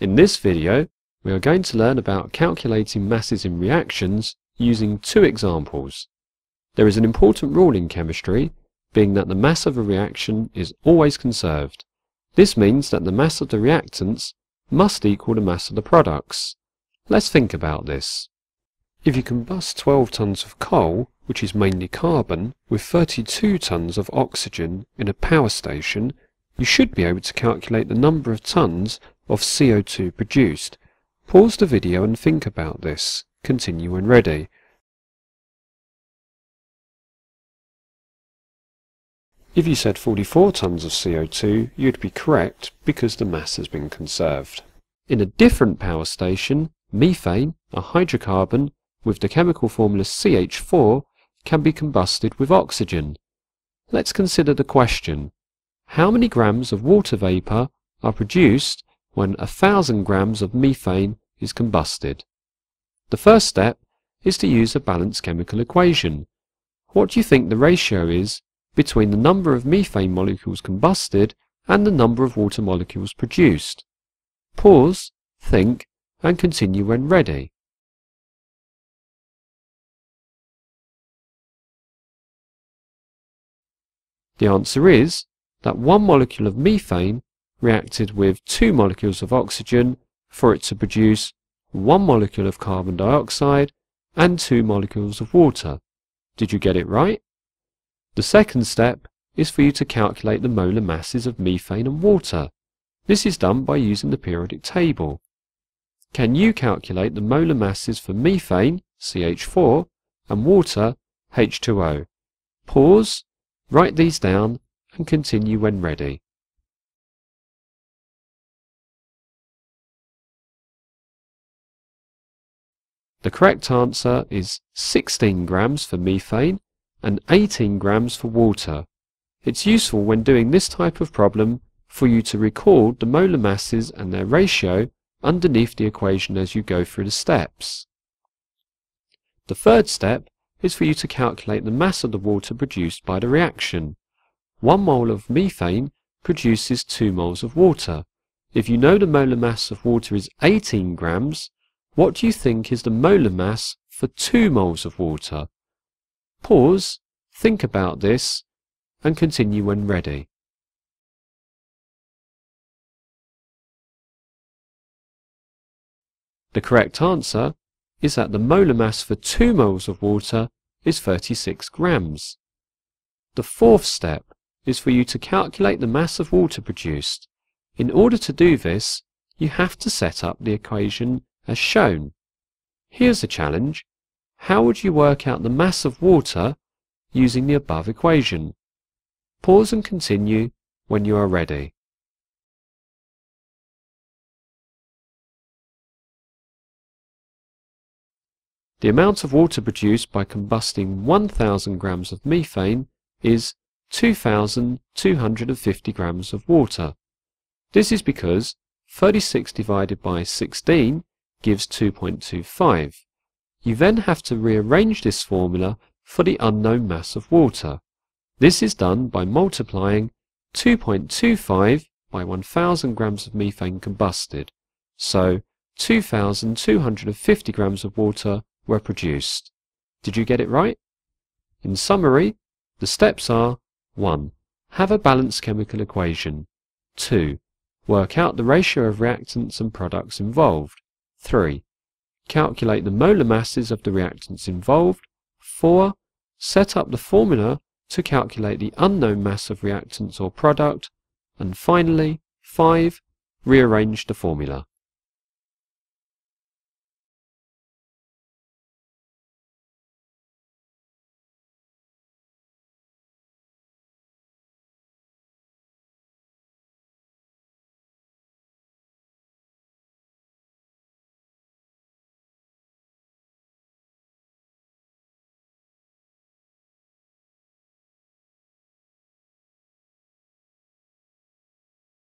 In this video, we are going to learn about calculating masses in reactions using two examples. There is an important rule in chemistry, being that the mass of a reaction is always conserved. This means that the mass of the reactants must equal the mass of the products. Let's think about this. If you combust 12 tons of coal, which is mainly carbon, with 32 tons of oxygen in a power station, you should be able to calculate the number of tons of CO2 produced. Pause the video and think about this. Continue when ready. If you said 44 tons of CO2, you'd be correct because the mass has been conserved. In a different power station, methane, a hydrocarbon, with the chemical formula CH4, can be combusted with oxygen. Let's consider the question. How many grams of water vapour are produced when 1,000 grams of methane is combusted? The first step is to use a balanced chemical equation. What do you think the ratio is between the number of methane molecules combusted and the number of water molecules produced? Pause, think, and continue when ready. The answer is that one molecule of methane reacted with two molecules of oxygen for it to produce one molecule of carbon dioxide and two molecules of water. Did you get it right? The second step is for you to calculate the molar masses of methane and water. This is done by using the periodic table. Can you calculate the molar masses for methane, CH4, and water, H2O? Pause, write these down, and continue when ready. The correct answer is 16 grams for methane and 18 grams for water. It's useful when doing this type of problem for you to record the molar masses and their ratio underneath the equation as you go through the steps. The third step is for you to calculate the mass of the water produced by the reaction. 1 mole of methane produces 2 moles of water. If you know the molar mass of water is 18 grams, what do you think is the molar mass for 2 moles of water? Pause, think about this, and continue when ready. The correct answer is that the molar mass for 2 moles of water is 36 grams. The fourth step is for you to calculate the mass of water produced. In order to do this, you have to set up the equation as shown. Here's a challenge. How would you work out the mass of water using the above equation? Pause and continue when you are ready. The amount of water produced by combusting 1,000 grams of methane is 2,250 grams of water. This is because 36 divided by 16 gives 2.25. You then have to rearrange this formula for the unknown mass of water. This is done by multiplying 2.25 by 1,000 grams of methane combusted. So 2,250 grams of water were produced. Did you get it right? In summary, the steps are: 1. Have a balanced chemical equation. 2. Work out the ratio of reactants and products involved. 3. Calculate the molar masses of the reactants involved. 4. Set up the formula to calculate the unknown mass of reactants or product. And finally, 5. Rearrange the formula.